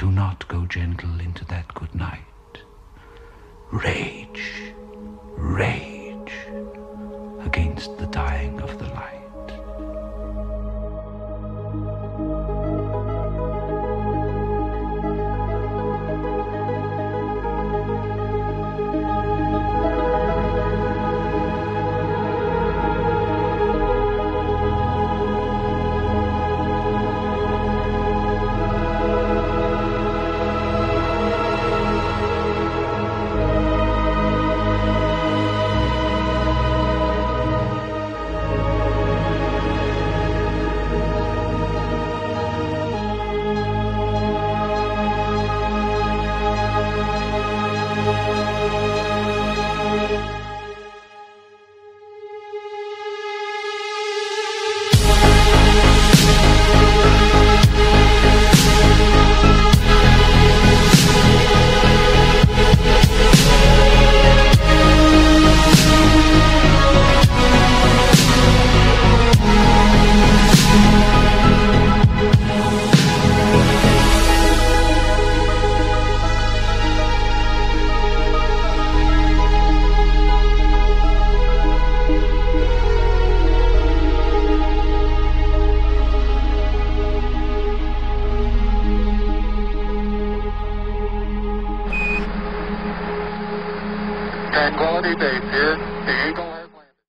Do not go gentle into that good night. Rage, rage against the dying of the light. Tranquility Base here, the Eagle.